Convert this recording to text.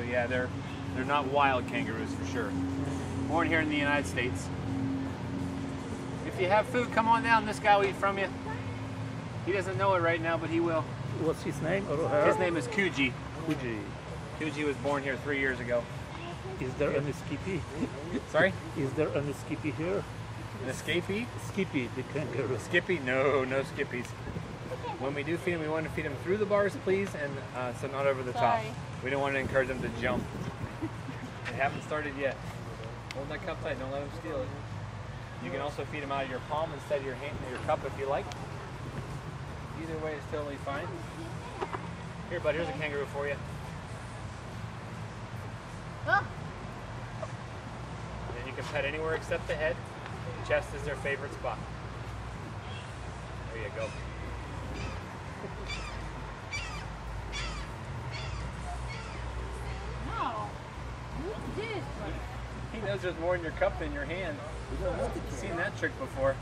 So yeah, they're not wild kangaroos for sure. Born here in the United States. If you have food, come on down. This guy will eat from you. He doesn't know it right now, but he will. What's his name? His name is Kuji. Kuji. Kuji was born here 3 years ago. Is there an escapee? Sorry? Is there an escapee here? An escapee? Skippy, the kangaroo. Skippy? No, no skippies. When we do feed them, we want to feed them through the bars, please, and so not over the top. We don't want to encourage them to jump. They haven't started yet. Hold that cup tight. Don't let them steal it. You can also feed them out of your palm instead of your hand or your cup if you like. Either way is totally fine. Here, bud, here's a kangaroo for you. Huh? And you can pet anywhere except the head. The chest is their favorite spot. There you go. No. He knows there's more in your cup than your hand. I've seen that trick before.